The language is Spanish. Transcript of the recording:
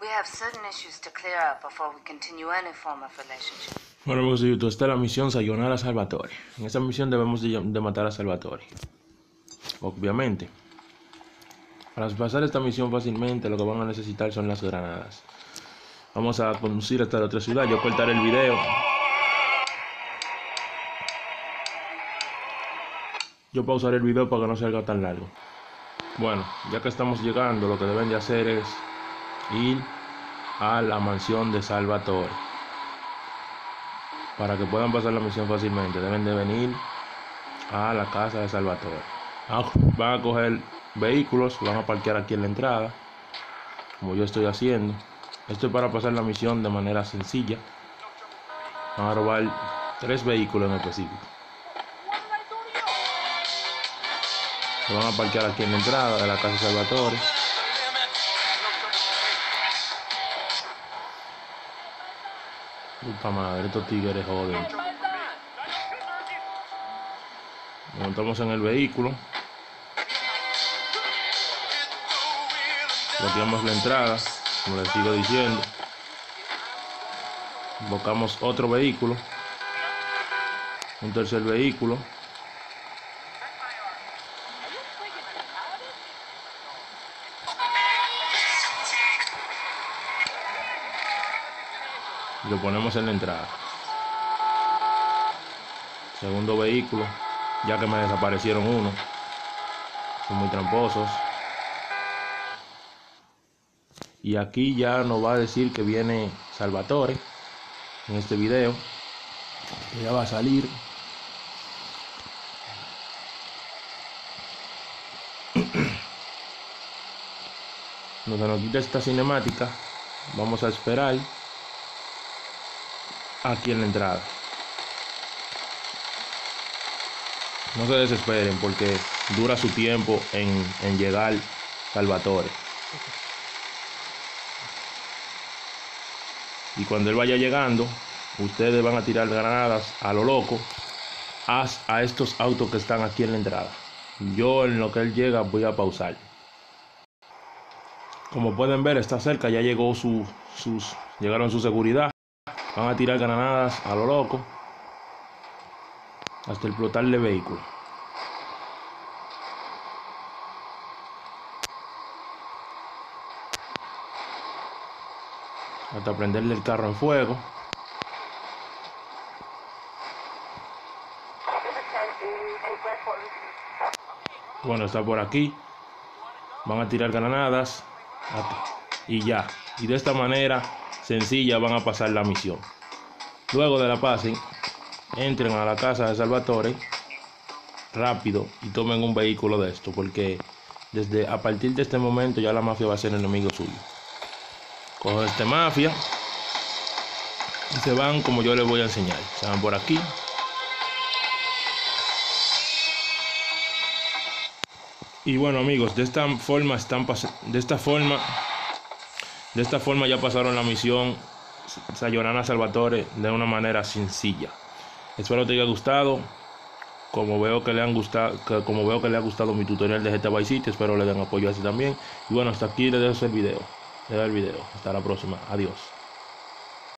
Bueno, amigos de YouTube, esta es la misión Sayonara Salvatore. En esta misión debemos de matar a Salvatore, obviamente. Para pasar esta misión fácilmente, lo que van a necesitar son las granadas. Vamos a conducir hasta la otra ciudad. Yo cortaré el video. Yo pausaré el video para que no salga tan largo. Bueno, ya que estamos llegando, lo que deben de hacer es ir a la mansión de Salvatore. Para que puedan pasar la misión fácilmente, deben de venir a la casa de Salvatore. Van a coger vehículos, van a parquear aquí en la entrada, como yo estoy haciendo. Esto es para pasar la misión de manera sencilla. Van a robar 3 vehículos en específico. Se van a parquear aquí en la entrada de la casa de Salvatore. Puta madre, estos tigres joden. Nos montamos en el vehículo. Bloqueamos la entrada, como les sigo diciendo. Invocamos otro vehículo. Un tercer vehículo. Lo ponemos en la entrada. Segundo vehículo, ya que me desaparecieron uno. Son muy tramposos. Y aquí ya nos va a decir que viene Salvatore en este video. Ya va a salir. Cuando se nos quita esta cinemática, vamos a esperar aquí en la entrada. No se desesperen porque dura su tiempo en llegar Salvatore, y cuando él vaya llegando ustedes van a tirar granadas a lo loco a estos autos que están aquí en la entrada. Yo en lo que él llega voy a pausar. Como pueden ver, está cerca, ya llegó llegaron su seguridad. Van a tirar granadas a lo loco hasta explotarle el vehículo. Hasta prenderle el carro en fuego. Bueno, está por aquí. Van a tirar granadas y ya. Y de esta manera sencilla van a pasar la misión. Luego de la pasen, entren a la casa de Salvatore rápido y tomen un vehículo de esto, porque a partir de este momento ya la mafia va a ser enemigo suyo. Cogen este mafia y se van como yo les voy a enseñar. Se van por aquí. Y bueno, amigos, de esta forma ya pasaron la misión Sayonara Salvatore de una manera sencilla. Espero te haya gustado. Como veo que le ha gustado mi tutorial de GTA Vice City, espero le den apoyo así también. Y bueno, hasta aquí les dejo el video. Hasta la próxima. Adiós.